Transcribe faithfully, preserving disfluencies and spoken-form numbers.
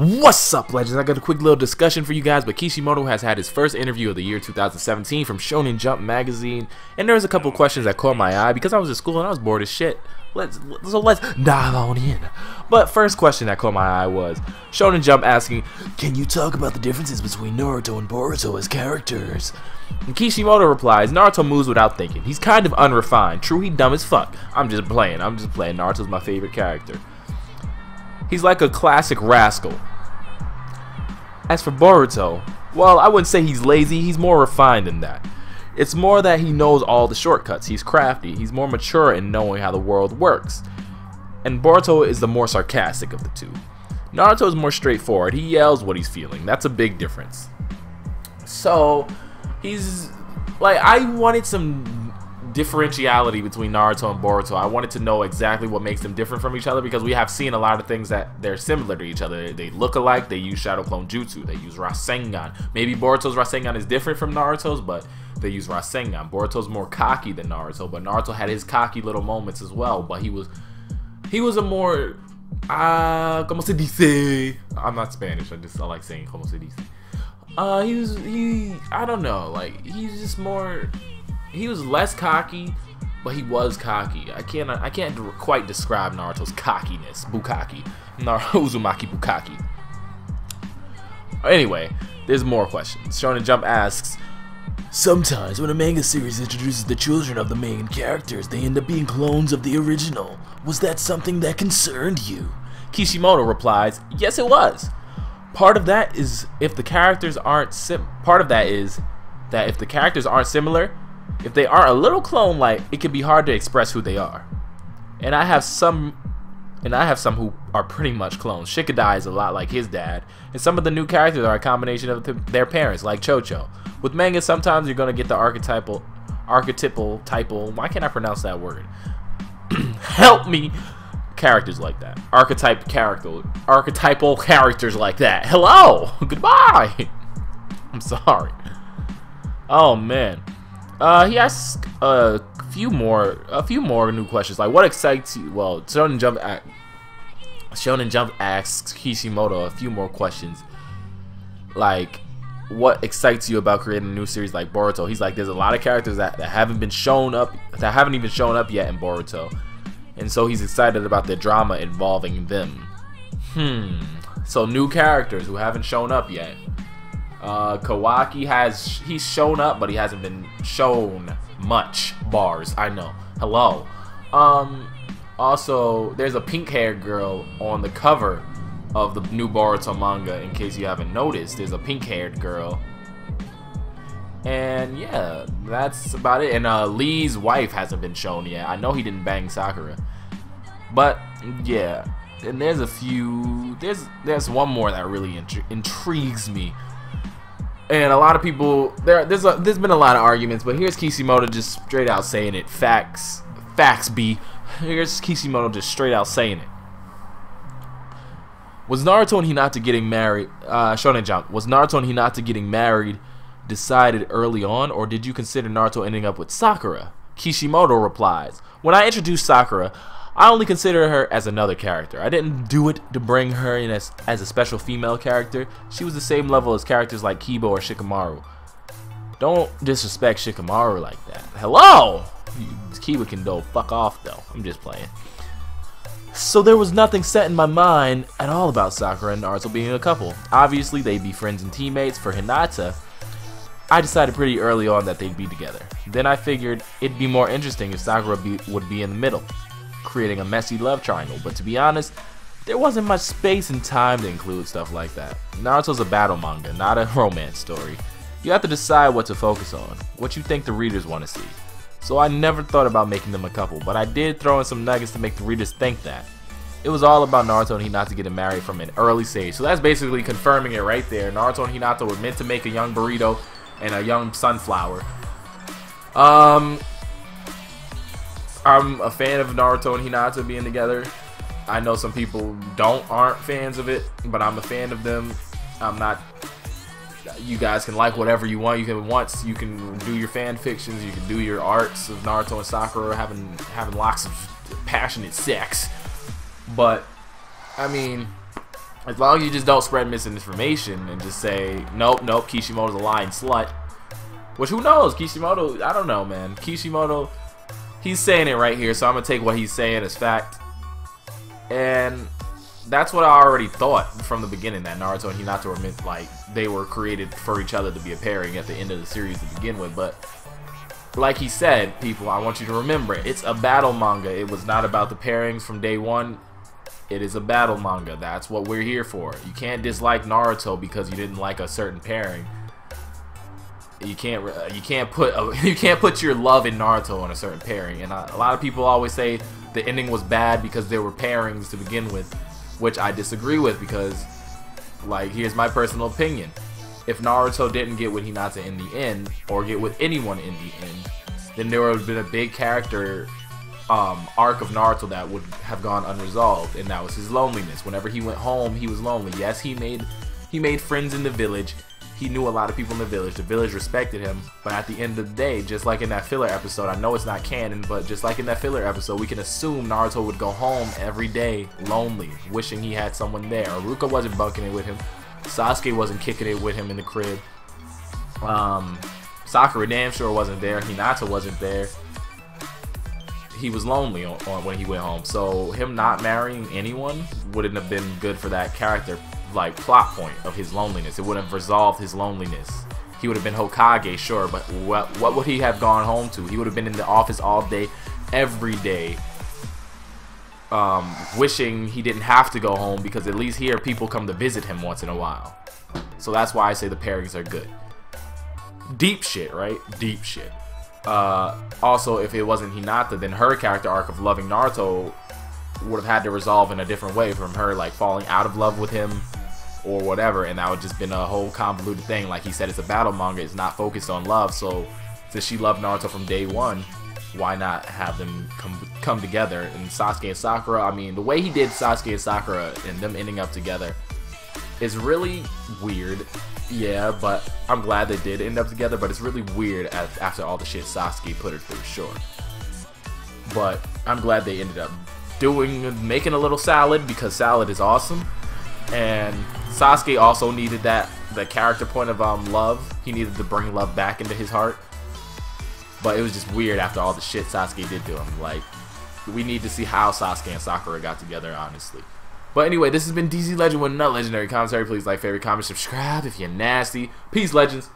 What's up, legends? I got a quick little discussion for you guys, but Kishimoto has had his first interview of the year two thousand seventeen from Shonen Jump magazine, and there was a couple questions that caught my eye because I was at school and I was bored as shit. Let's, so let's dive on in. But first question that caught my eye was Shonen Jump asking, can you talk about the differences between Naruto and Boruto as characters? And Kishimoto replies, Naruto moves without thinking. He's kind of unrefined. True, he dumb as fuck. I'm just playing. I'm just playing. Naruto's my favorite character. He's like a classic rascal. As for Boruto, well, I wouldn't say he's lazy, he's more refined than that. It's more that he knows all the shortcuts, he's crafty, he's more mature in knowing how the world works. And Boruto is the more sarcastic of the two. Naruto is more straightforward, he yells what he's feeling, that's a big difference. So, he's, like, I wanted some differentiality between Naruto and Boruto. I wanted to know exactly what makes them different from each other because we have seen a lot of things that they're similar to each other. They look alike, they use Shadow Clone Jutsu, they use Rasengan. Maybe Boruto's Rasengan is different from Naruto's, but they use Rasengan. Boruto's more cocky than Naruto, but Naruto had his cocky little moments as well, but he was he was a more uh como se dice. I'm not Spanish, I just I like saying como se dice. Uh he was he I don't know, like he's just more he was less cocky, but he was cocky. I can't I can't quite describe Naruto's cockiness. Bukaki. Naruto Uzumaki Bukaki. Anyway, there's more questions. Shonen Jump asks, sometimes when a manga series introduces the children of the main characters, they end up being clones of the original. Was that something that concerned you? Kishimoto replies, yes it was. Part of that is if the characters aren't sim part of that is that if the characters aren't similar, if they are a little clone-like, it can be hard to express who they are. And I have some and I have some who are pretty much clones. Shikadai is a lot like his dad, and some of the new characters are a combination of th their parents, like Chocho. With manga, sometimes you're going to get the archetypal, archetypal, typal, why can't I pronounce that word? Help me! Characters like that. Archetype character, archetypal characters like that. Hello! Goodbye! I'm sorry. Oh, man. Uh, he asks a few more, a few more new questions. Like, what excites you? Well, Shonen Jump, Shonen Jump asks Kishimoto a few more questions. Like, what excites you about creating a new series like Boruto? He's like, there's a lot of characters that, that haven't been shown up, that haven't even shown up yet in Boruto, and so he's excited about the drama involving them. Hmm. So new characters who haven't shown up yet. Uh, Kawaki has, he's shown up, but he hasn't been shown much. Bars, I know. Hello. Um, also, there's a pink-haired girl on the cover of the new Boruto manga, in case you haven't noticed. There's a pink-haired girl. And, yeah, that's about it. And, uh, Lee's wife hasn't been shown yet. I know he didn't bang Sakura. But, yeah. And there's a few, there's, there's one more that really intri- intrigues me. And a lot of people, there, there's a, there's been a lot of arguments, but here's Kishimoto just straight out saying it. Facts, facts be. Here's Kishimoto just straight out saying it. Was Naruto and Hinata getting married? Uh, Shonen Jump. Was Naruto and Hinata getting married decided early on, or did you consider Naruto ending up with Sakura? Kishimoto replies, when I introduced Sakura, I only consider her as another character. I didn't do it to bring her in as, as a special female character. She was the same level as characters like Kiba or Shikamaru. Don't disrespect Shikamaru like that. Hello! Kiba can go fuck off though. I'm just playing. So there was nothing set in my mind at all about Sakura and Naruto being a couple. Obviously they'd be friends and teammates. For Hinata, I decided pretty early on that they'd be together. Then I figured it'd be more interesting if Sakura be, would be in the middle, creating a messy love triangle, but to be honest, there wasn't much space and time to include stuff like that. Naruto's a battle manga, not a romance story. You have to decide what to focus on, what you think the readers want to see. So I never thought about making them a couple, but I did throw in some nuggets to make the readers think that. It was all about Naruto and Hinata getting married from an early stage, so that's basically confirming it right there. Naruto and Hinata were meant to make a young burrito and a young sunflower. Um... I'm a fan of Naruto and Hinata being together. I know some people don't aren't fans of it, but I'm a fan of them. I'm not. You guys can like whatever you want. You can once you can do your fan fictions. You can do your arts of Naruto and Sakura having having lots of passionate sex. But I mean, as long as you just don't spread misinformation and just say, nope, nope, Kishimoto's a lying slut. Which, who knows? Kishimoto, I don't know, man. Kishimoto, he's saying it right here, so I'm going to take what he's saying as fact. And that's what I already thought from the beginning, that Naruto and Hinata were meant, like, they were created for each other to be a pairing at the end of the series to begin with. But like he said, people, I want you to remember it. It's a battle manga. It was not about the pairings from day one. It is a battle manga. That's what we're here for. You can't dislike Naruto because you didn't like a certain pairing. You can't uh, you can't put uh, you can't put your love in Naruto on a certain pairing. And I, a lot of people always say the ending was bad because there were pairings to begin with, which I disagree with because, like, here's my personal opinion. If Naruto didn't get with Hinata in the end, or get with anyone in the end, then there would have been a big character um, arc of Naruto that would have gone unresolved, and that was his loneliness. Whenever he went home, he was lonely. Yes, he made he made friends in the village. He knew a lot of people in the village. The village respected him, but at the end of the day, just like in that filler episode, I know it's not canon, but just like in that filler episode, we can assume Naruto would go home every day lonely, wishing he had someone there. Uruka wasn't bunking it with him. Sasuke wasn't kicking it with him in the crib. Um, Sakura damn sure wasn't there. Hinata wasn't there. He was lonely on, on when he went home. So him not marrying anyone wouldn't have been good for that character, like, plot point of his loneliness. It wouldn't have resolved his loneliness. He would have been Hokage, sure, but what what would he have gone home to? He would have been in the office all day, every day, Um, wishing he didn't have to go home, because at least here people come to visit him once in a while. So that's why I say the pairings are good. Deep shit, right? Deep shit. Uh, also, if it wasn't Hinata, then her character arc of loving Naruto would have had to resolve in a different way, from her, like, falling out of love with him or whatever, and that would just been a whole convoluted thing. Like he said, it's a battle manga. It's not focused on love. So since she loved Naruto from day one, why not have them come come together? And Sasuke and Sakura, I mean, the way he did Sasuke and Sakura and them ending up together is really weird. Yeah, but I'm glad they did end up together, but it's really weird as, after all the shit Sasuke put her through, sure. But I'm glad they ended up doing, making a little salad, because salad is awesome. And Sasuke also needed that, the character point of um love. He needed to bring love back into his heart. But it was just weird after all the shit Sasuke did to him. Like, we need to see how Sasuke and Sakura got together, honestly. But anyway, this has been D Z Legend with another legendary commentary. Please like, favorite, comment, subscribe if you're nasty. Peace, legends.